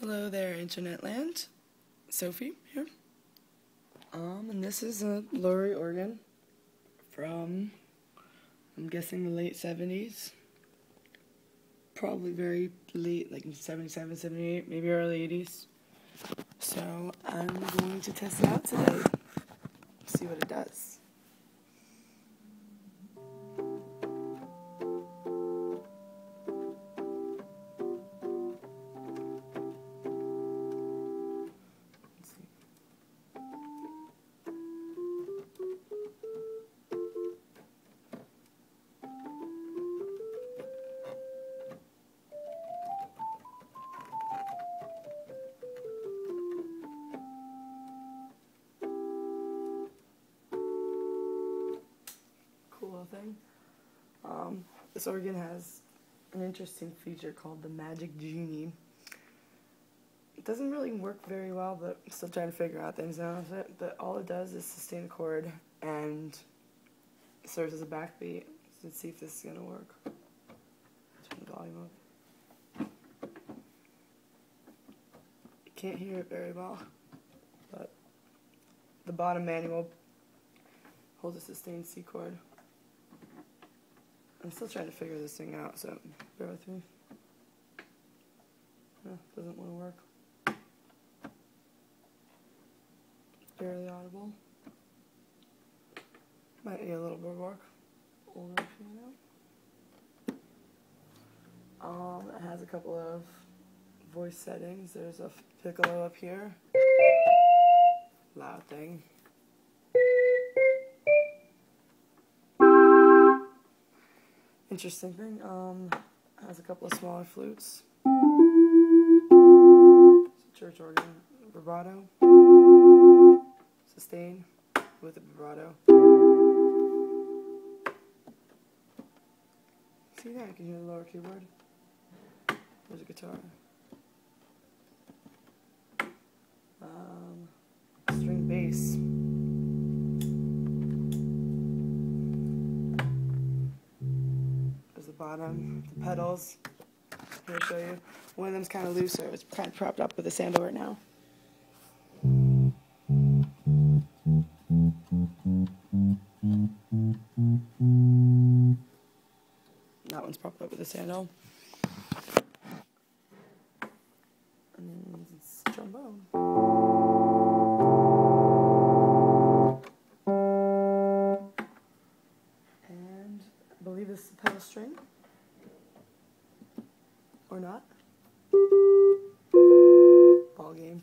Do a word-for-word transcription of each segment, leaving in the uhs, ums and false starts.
Hello there, Internet Land. Sophie here. Um, and this is a Lowrey organ from, I'm guessing, the late seventies. Probably very late, like seventy-seven, seventy-eight, maybe early eighties. So I'm going to test it out today, see what it does. Thing. Um, this organ has an interesting feature called the MagicGenie. It doesn't really work very well, but I'm still trying to figure out things now with it. But all it does is sustain a chord and serves as a backbeat. Let's see if this is going to work. Turn the volume up. You can't hear it very well, but the bottom manual holds a sustained C chord. I'm still trying to figure this thing out, so bear with me. No, doesn't want to work. Barely audible. Might need a little more work. Older piano. Um, it has a couple of voice settings. There's a piccolo up here. Loud thing. Interesting thing, um, has a couple of smaller flutes, church organ, vibrato, sustain with a vibrato. See that? I can hear the lower keyboard. There's a guitar. Um, string bass. Bottom, the pedals. Here, show you. One of them's kind of loose, so it's kind of propped up with a sandal right now. That one's propped up with a sandal. And then it's a trombone. This is the pedal string, or not, ball game.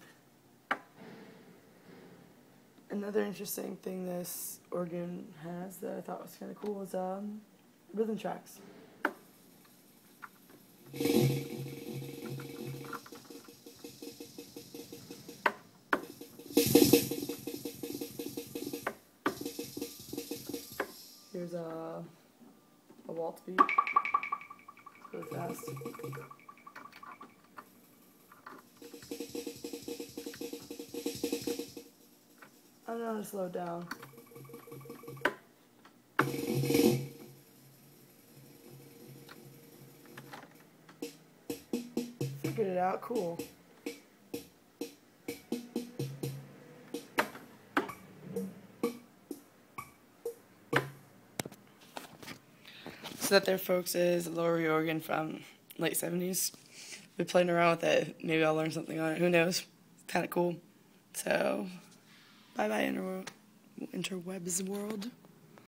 Another interesting thing this organ has that I thought was kind of cool is um, rhythm tracks. Here's a... a waltz beat. It's really fast. I'm gonna slow down. Figured it out, cool. So that there, folks, is Lowrey organ from late seventies. Been playing around with it. Maybe I'll learn something on it. Who knows? It's kind of cool. So, bye-bye, interwebs world.